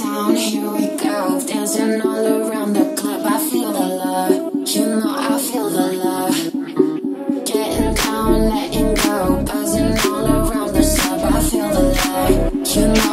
town, here we go. Dancing all around the club, I feel the love. You know I feel the love. Getting down, letting go. Buzzing all around the club, I feel the love. You know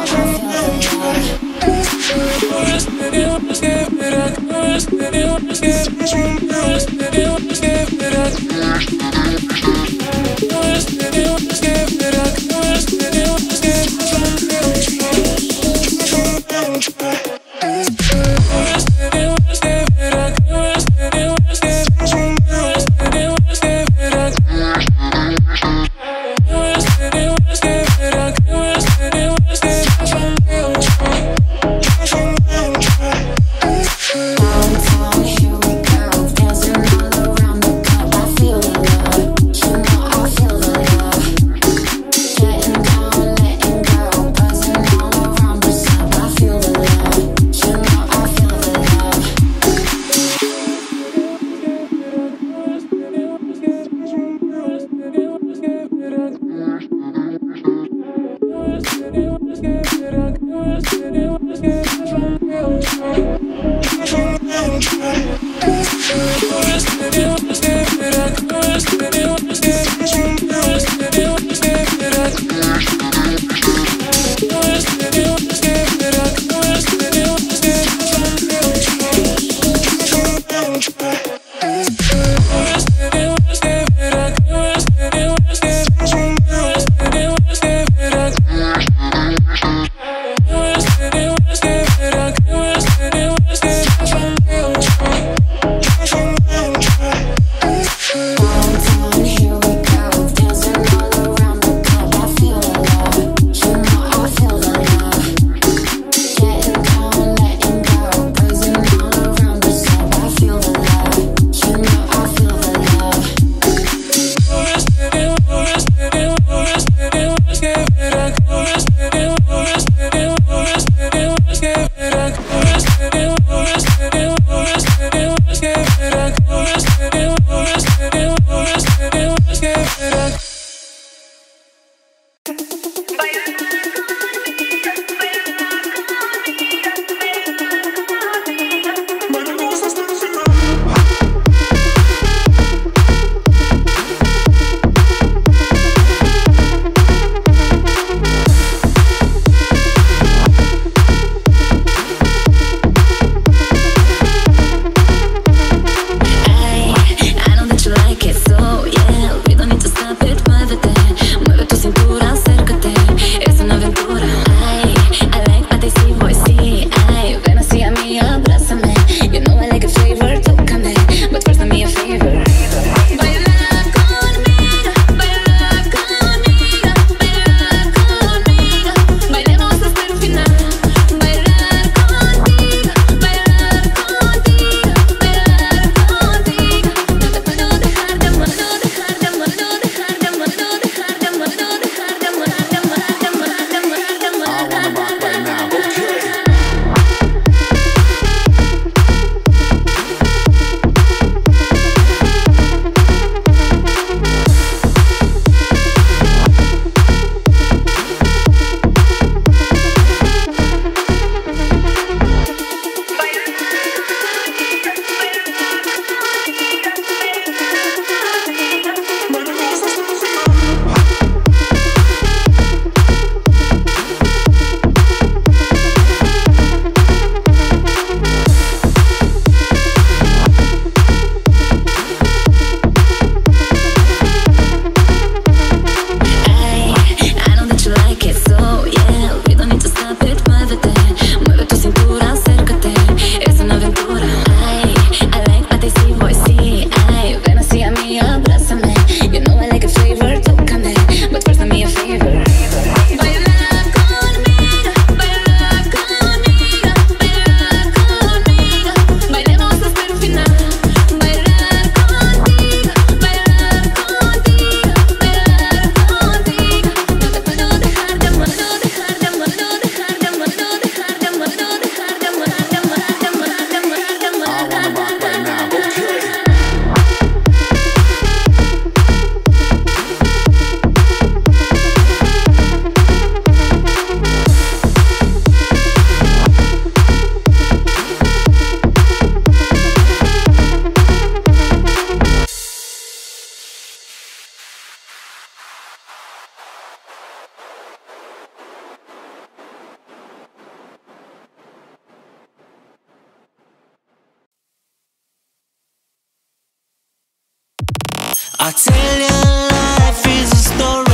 I tell you, life is a story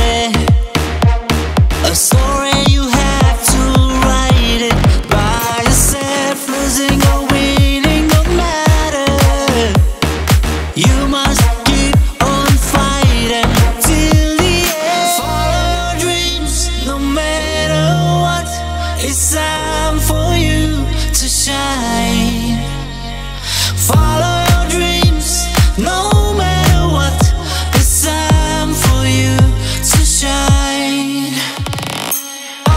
you have to write it by yourself. Losing or winning, no matter, you must keep on fighting till the end. Follow your dreams, no matter what. It's time for you to shine. Follow your dreams, no matter what. It's time for you to shine. Follow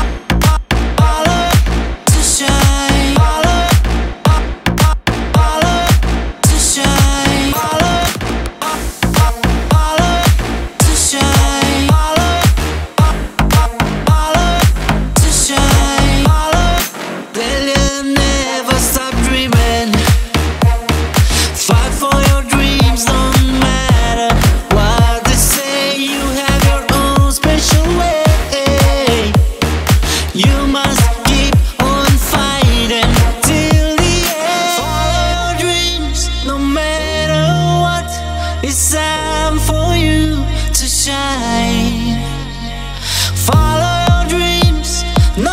your dreams, no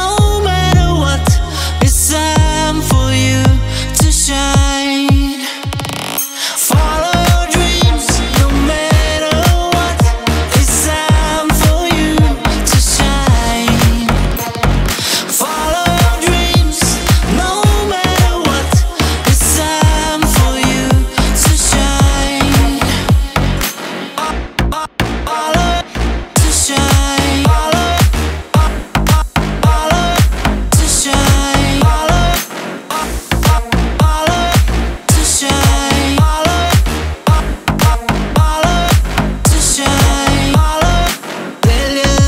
matter what. It's time for you to shine. Follow your dreams, no matter what. It's time for you to shine. Follow your dreams, no matter what. It's time for you to shine. Follow to shine. Follow to shine. Follow to shine. Follow to shine.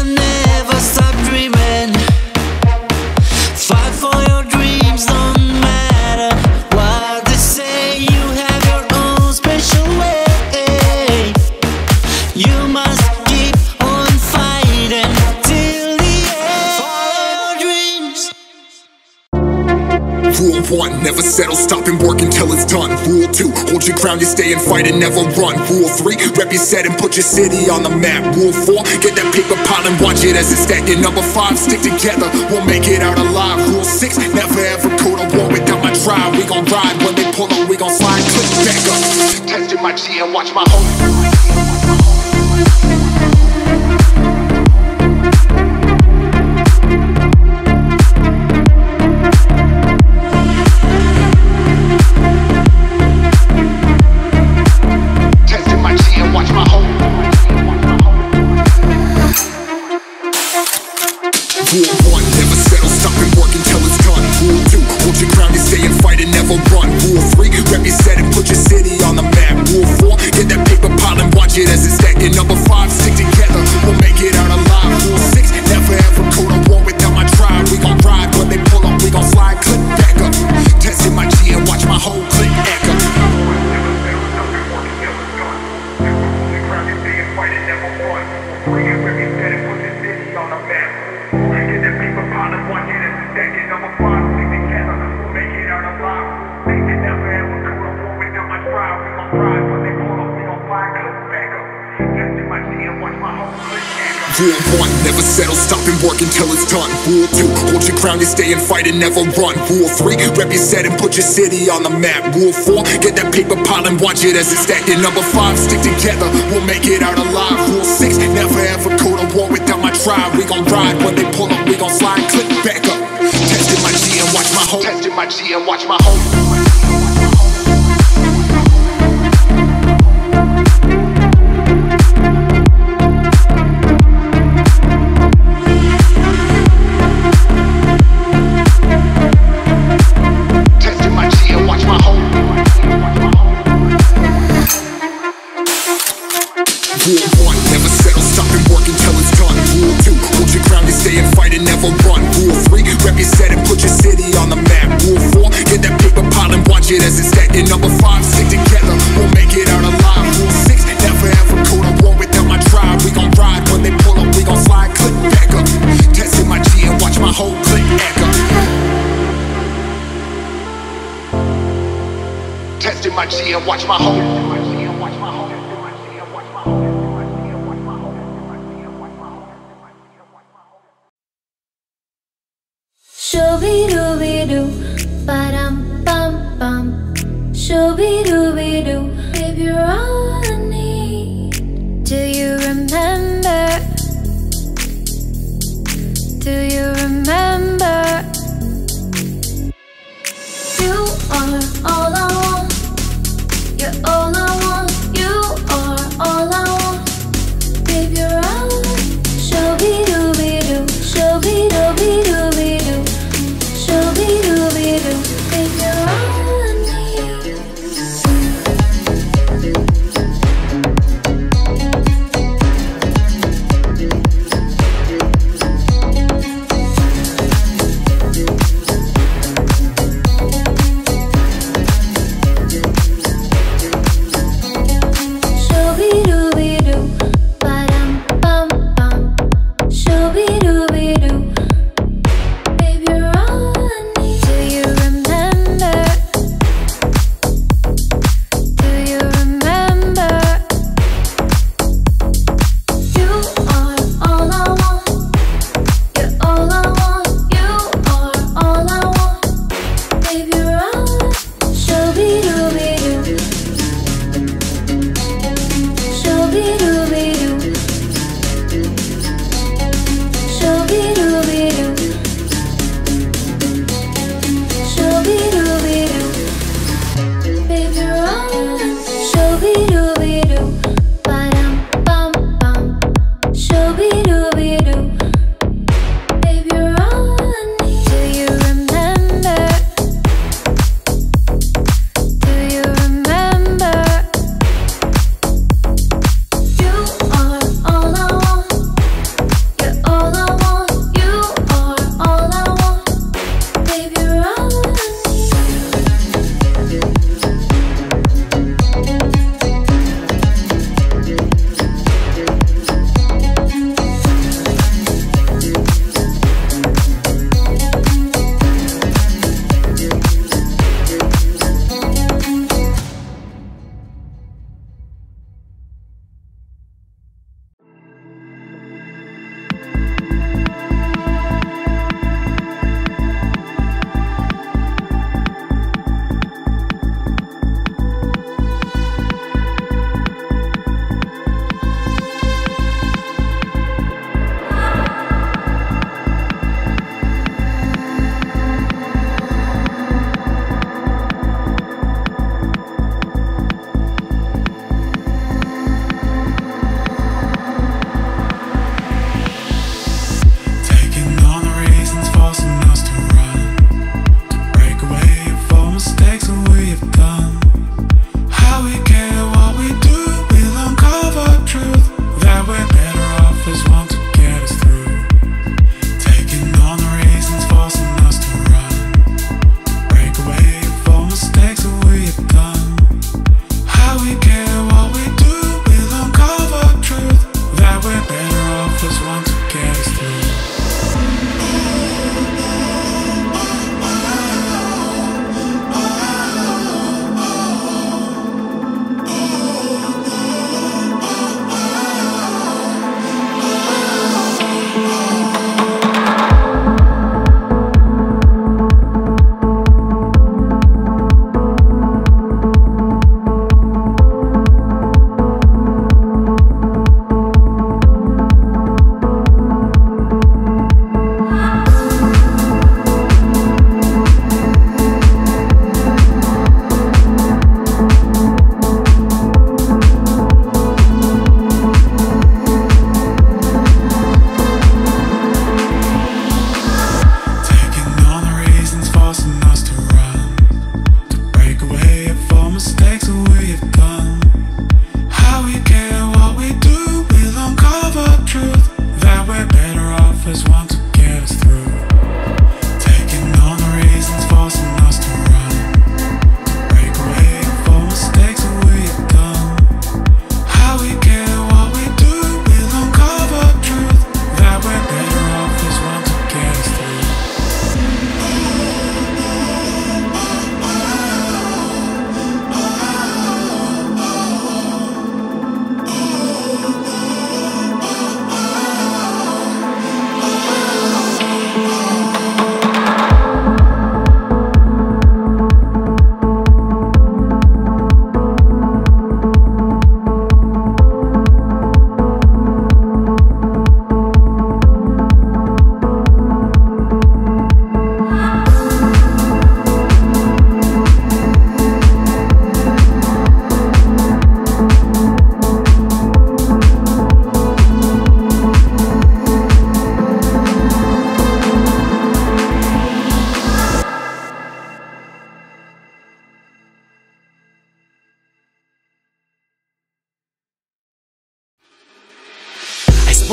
Will you never stop dreaming? Fight for your dreams, don't matter what they say. You have your own special way. You must keep on fighting till the end. Follow your dreams. Rule 1, never settle, stop and work until it's done. Rule 2, hold your ground, you stay and fight and never run. Rule 3, rep your set and put your city on the map. Rule 4, get that paper pile and watch it as it's stacking. Number 5, stick together, we'll make it out alive. Rule 6, never ever go to war without my tribe. We gon' ride, when they pull up, we gon' slide. Click back up, testing my G and watch my home. Rule 1, never settle, stop and work until it's done. Rule 2, hold your ground, you stay and fight and never run. Rule 3, rep your set and put your city on the map. Rule 4, get that paper pile and watch it as it's stacking. Number 5, stick together, we'll make it out alive. Rule 6, never ever go to war without my tribe. We gon' ride, when they pull up, we gon' slide. Click back up, testing my G and watch my whole click echo. Rule 1, never settle, stop and work until it's done. Hold your ground, you stay and fight and never run. Rule 3, rep your set and put your city on the map. Rule 1, never settle, stop and work until it's done. Rule 2, hold your ground, you stay and fight and never run. Rule 3, rep your set and put your city on the map. Rule 4, get that paper pile and watch it as it's stacking. Number 5, stick together, we'll make it out alive. Rule 6, never ever go to war without my tribe. We gon' ride, when they pull up, we gon' slide. Click back up, testing my G and watch my home. Testing my G and watch my home. Rule 1, never settle, stop and work until it's done. Rule 2, hold your ground, you stay and fight and never run. Rule 3, rep your set and put your city on the map. Rule 4, get that paper pile and watch it as it's stacking. Number 5, stick together, we'll make it out alive. Rule 6, never ever go to war without my tribe. We gon' ride, when they pull up, we gon' slide. Click back up, testing my G and watch my whole click echo. Testing my G and watch my whole. Testing my G and watch my whole. Shooby-dooby-doo, babe, you're all I need. Do you remember? Do you remember? You are all I want. You're all I want. You are all I want. Babe, you're all I want. Shooby-dooby-doo, shooby-dooby-dooby-doo, shooby-dooby-doo, babe, you're all I need.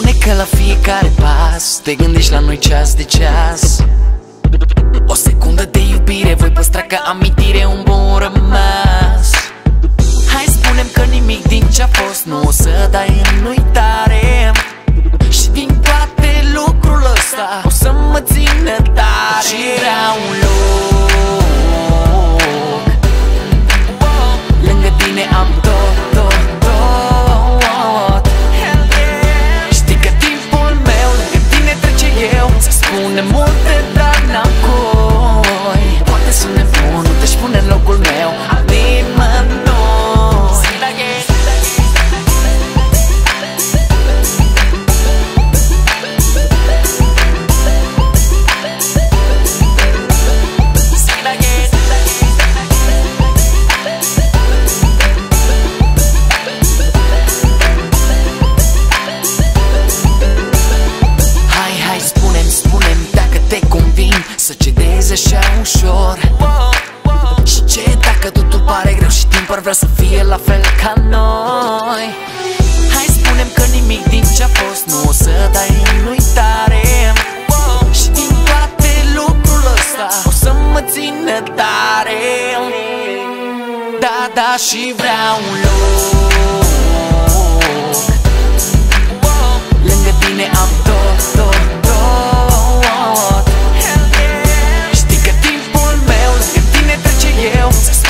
spune că la fiecare pas te gândești la noi ceas de ceas. O secundă de iubire voi păstra ca amintire un bun rămas. Hai spune-mi că nimic din ce-a fost nu o să dai în uitare și din toate lucrul ăsta o să mă țină tare. Și era un loc lângă tine, am tot. Știi că timpul meu lângă tine trece, eu ți spune multe, dar n-am coi. Poate sunt nebun, nu te-și pune în locul meu al nimănui. Să cedeze așa ușor. Și ce dacă totul pare greu și timpul ar vrea să fie la fel ca noi? Hai spune-mi că nimic din ce-a fost nu o să dai în uitare și din toate lucrul ăsta o să mă țină tare. Da, da, și vreau un loc lângă tine, am tot.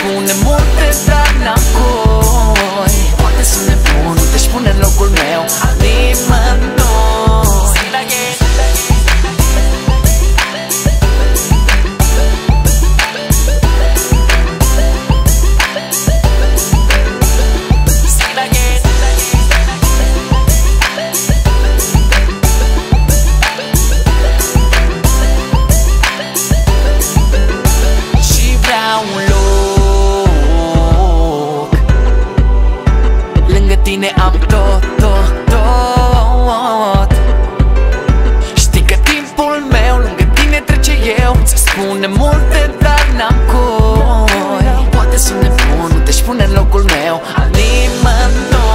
Spune multe, dar n-am coi. Poate sunt nebun, nu te-și pune în locul meu al nimănui. Am tot. Știi că timpul meu lângă tine trece, eu ți spune multe, dar n-am coi. Poate sunt nebun, nu te-și pune în locul meu al nimănui.